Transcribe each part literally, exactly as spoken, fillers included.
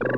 Woo!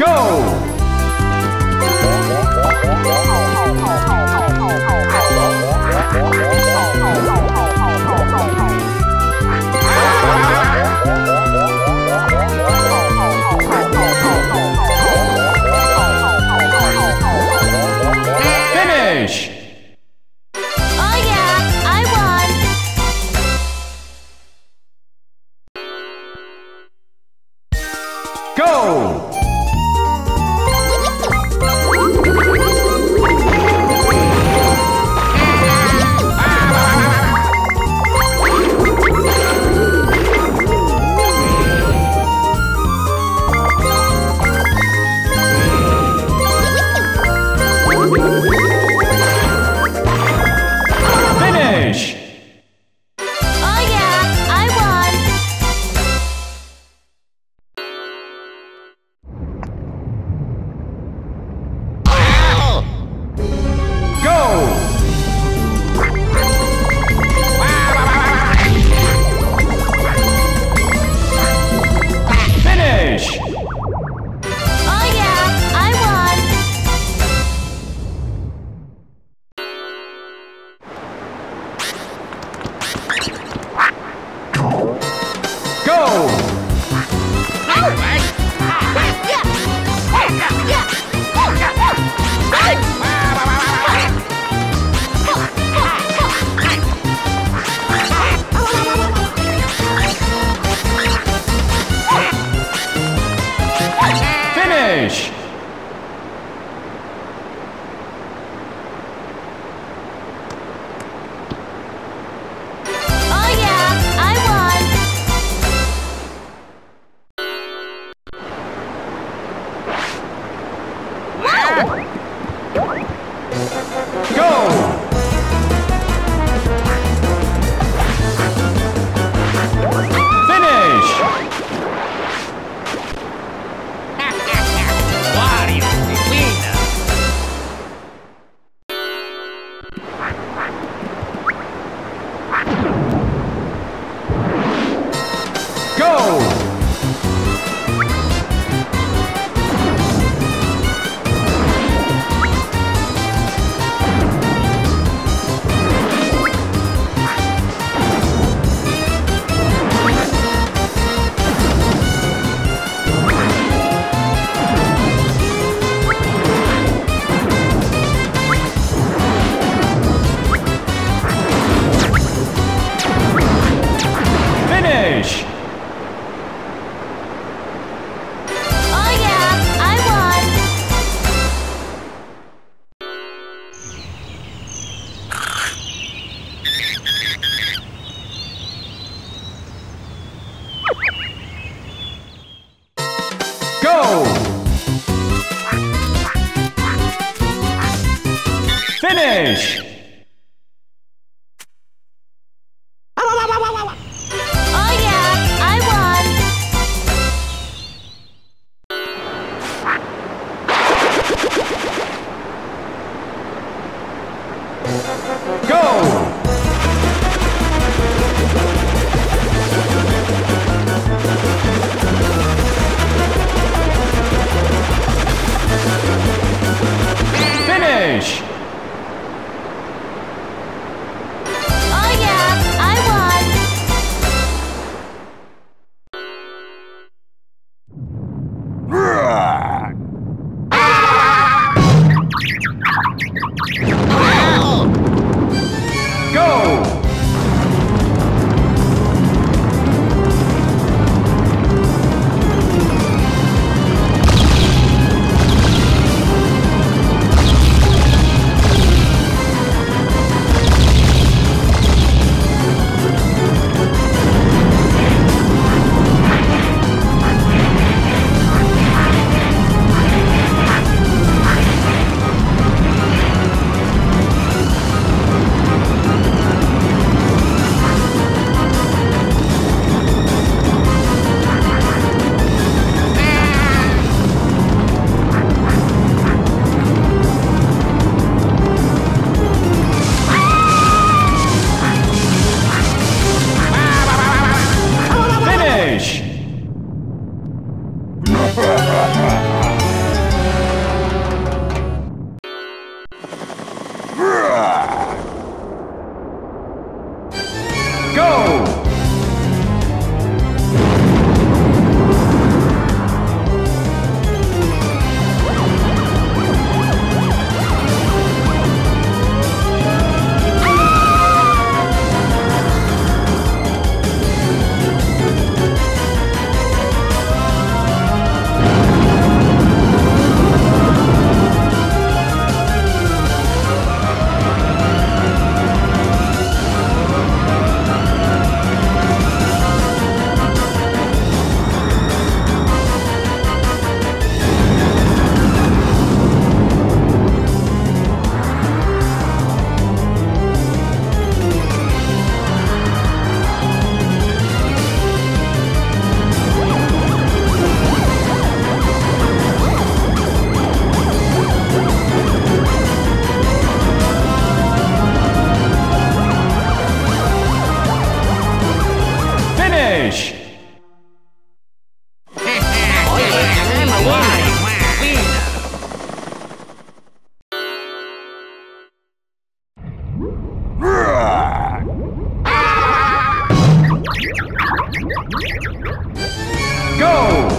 go! Finish! Oh yeah, I won! Go! Finish! Oh yeah, I won! Go! Finish! Go!